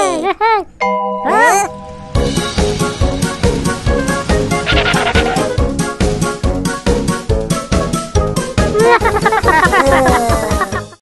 Hey!